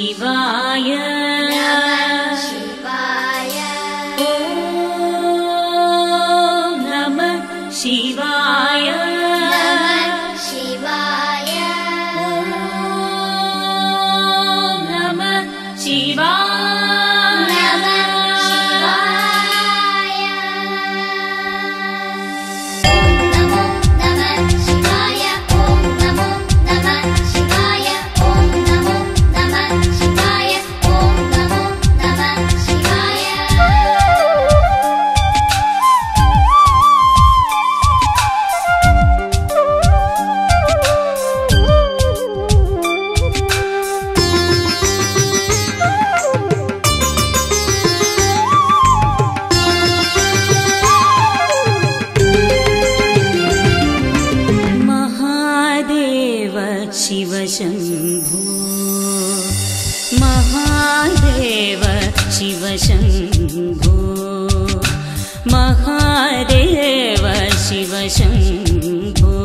शिवाय शिवाय ॐ नमः शिवाय शिवाय ॐ नमः शिवाय शिवाय नमो नमः शिवाय ॐ नमो नमः शिवाय ॐ नमो नमः शिवाय ॐ नमो नमः शिवाय शिव शंभो महादेव शिव शंभो महादेव शिव शंभो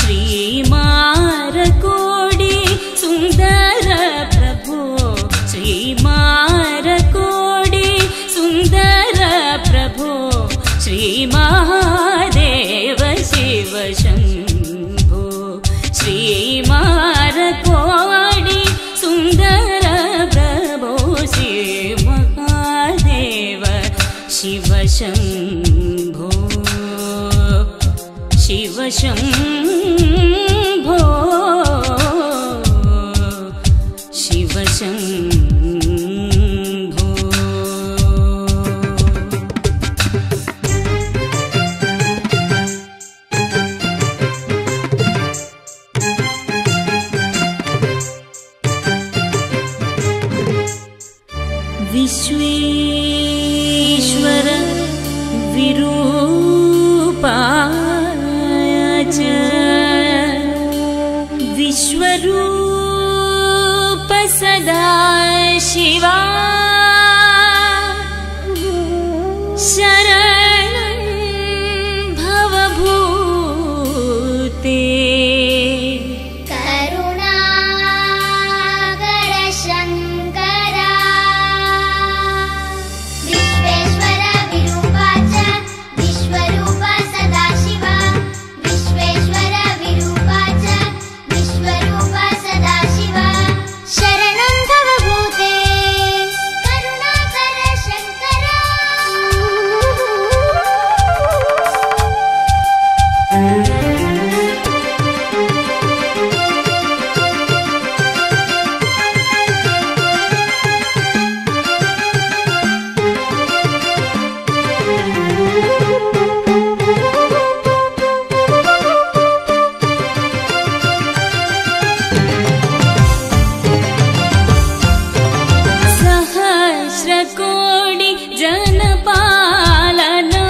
श्रीमारकोडी सुंदर प्रभो श्रीमारकोडी सुंदर प्रभो श्री महादेव शिव शंभो श्रीमारकोडी सुंदर प्रभो श्री महादेव शिवशंभो शिवशंभो शिवशंभो विश्वेश्वर विरूपाय च विश्वरूप सदाशिवा शरणं भव भूते करुणाकर शंकरा विश्वेश्वर विरूपा च विश्वरूप सदाशिवा विश्वेश्वर विरूपा च विश्वरूप सदाशिवा शरणं भव भूते करुणाकर शंकरा सहस्रकोटि जनपालना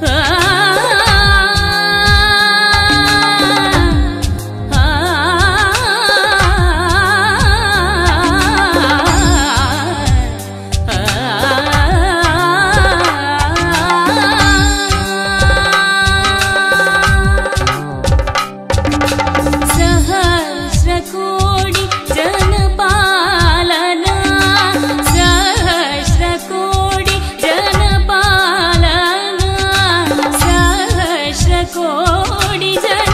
आ, आ, सहस्रकोटि जनपालना सहस्रकोटि जनपालना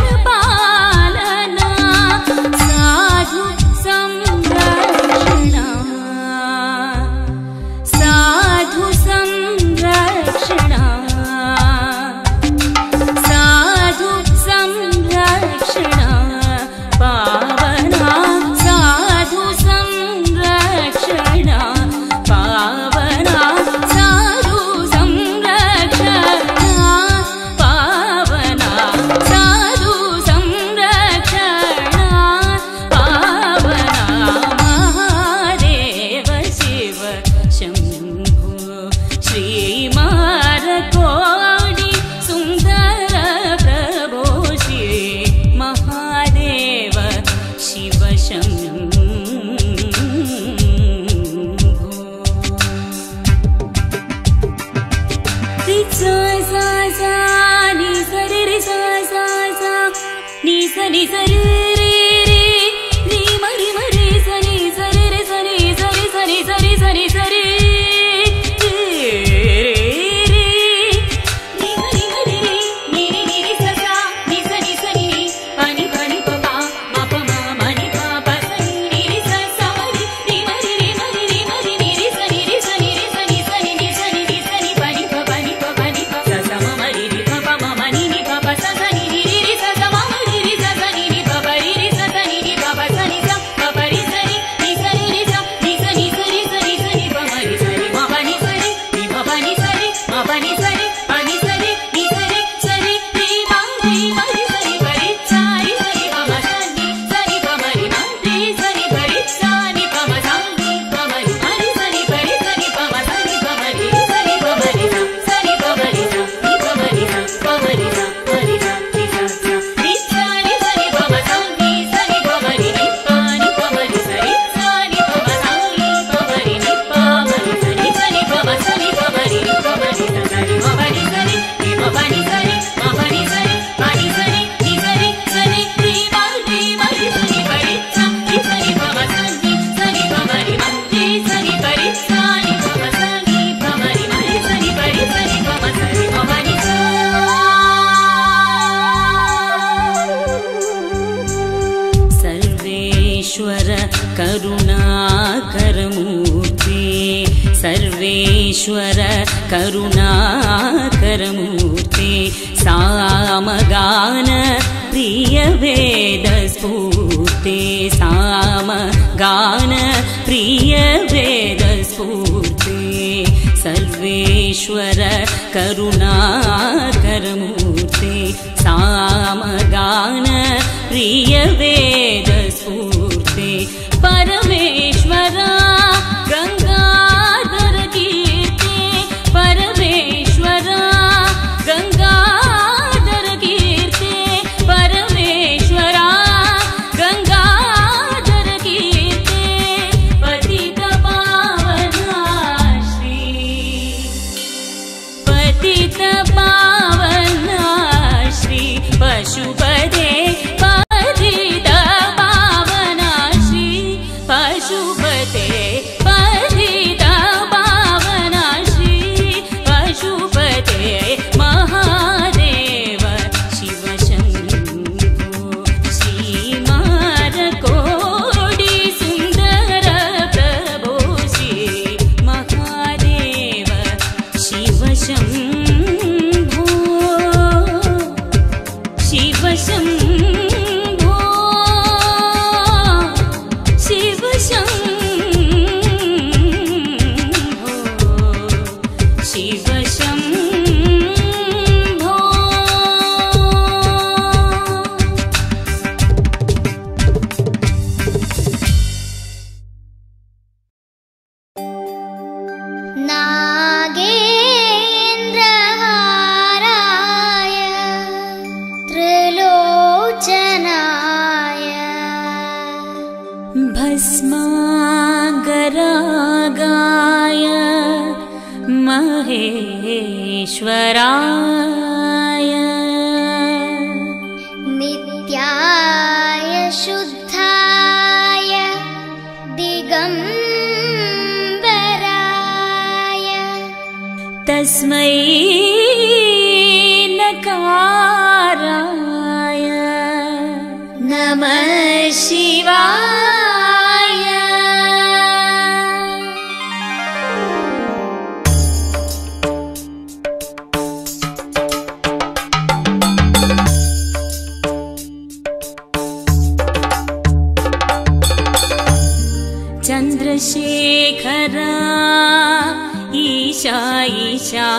सहस्रकोटि जनपालना साधु संरक्षणा साधु संरक्षणा साधु संरक्षणा पावना साधु संरक्षणा पावना साधु संरक्षणा पावना साधु संरक्षणा पावना महादेव शिव शंभो श्रीमारकोडी सुंदर प्रभो श्री महादेव शिव शंभो नि सरे रे सा सा सा, नि सरे रे रे रे रे मरि परमेश्वर करुणाकरमूर्ति सर्वेश्वर करुणाकरमूर्ति सामगान प्रिय वेद स्फूर्ति सामगान प्रिय वेद स्फूर्ति सर्वेश्वर करुणाकरमूर्ति सामगान प्रिय वेद स्फूर्ति परमेश्वरा गंगाधर कीर्ति परमेश्वरा गंगाधर कीर्ति परमेश्वरा गंगाधर कीर्ति पतित पावना श्री पतित पावना श्री पशुपते सिंचडाधरा चंद्रशेखरा ईशा ईशा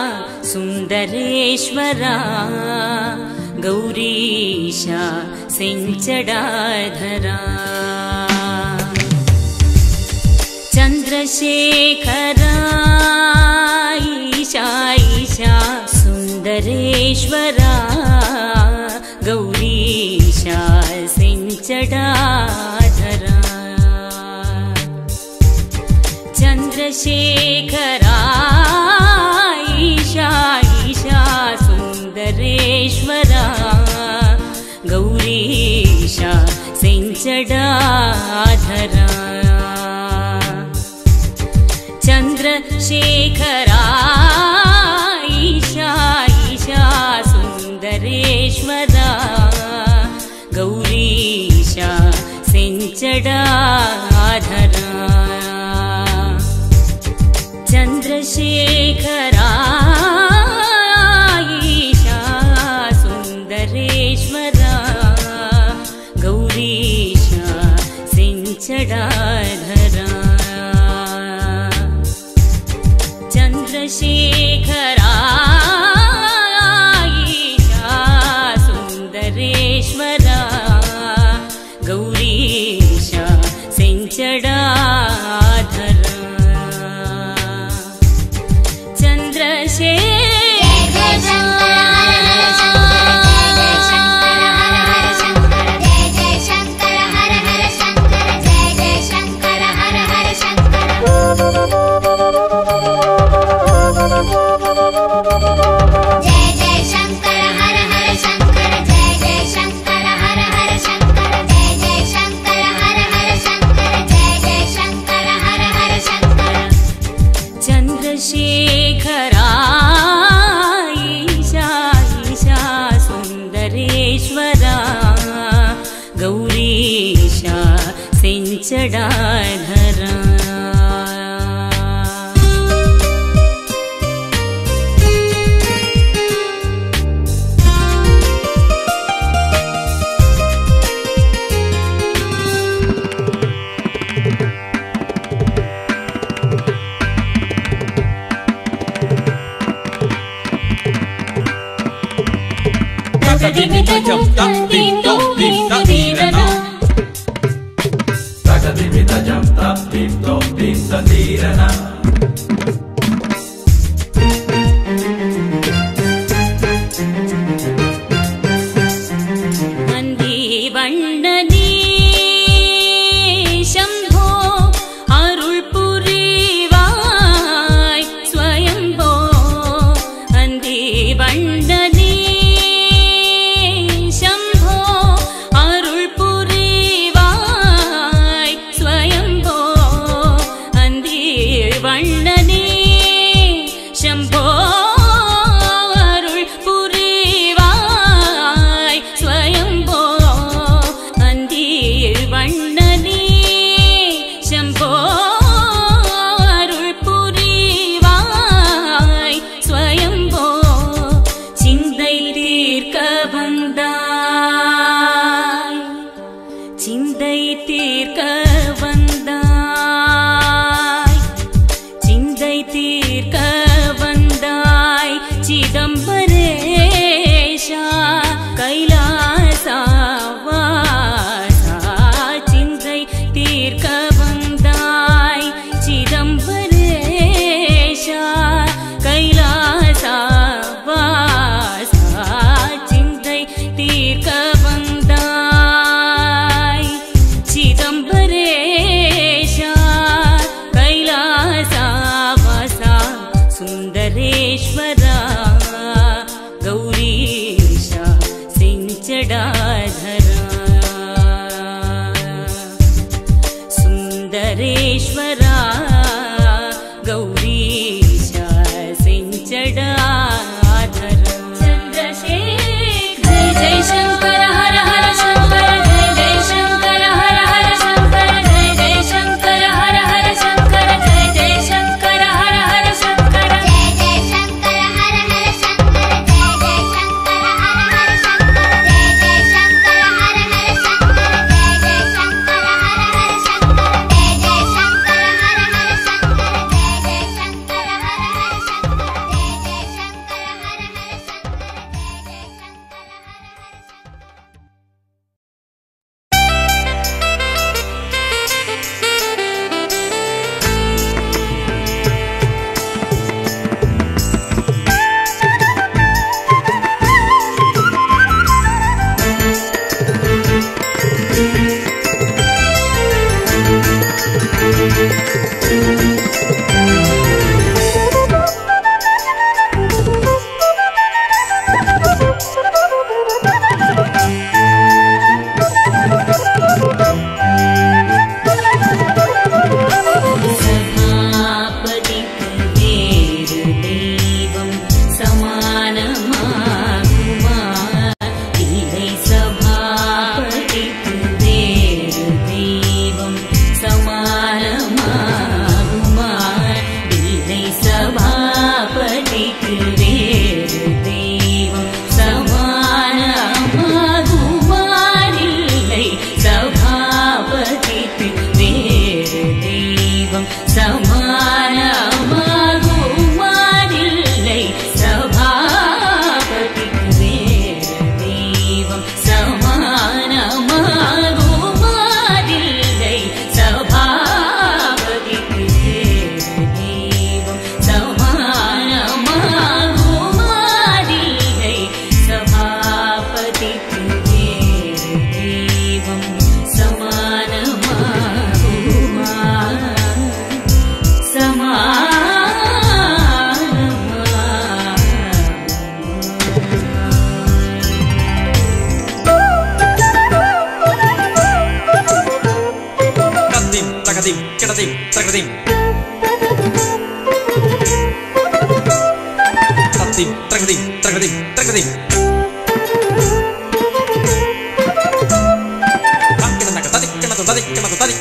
सुंदरेश्वरा गौरीशा सिंचडाधरा चंद्रशेखरा ईशा ईशा सुंदरेश्वरा गौरीशा सिंचडाधरा चंद्रशेखरा ईशा ईशा सुंदरेश्वरा गौरीशा सिंचडाधरा चंद्रशेखरा ईशा सुंदरेश्वरा चंद्रशेखरा चंद्रशेखरा ईशा सुंदरेश्वरा गौरीशा सिंचडाधरा चंद्रशेखरा जड़ाए धरा।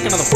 കഴിക്കണതും.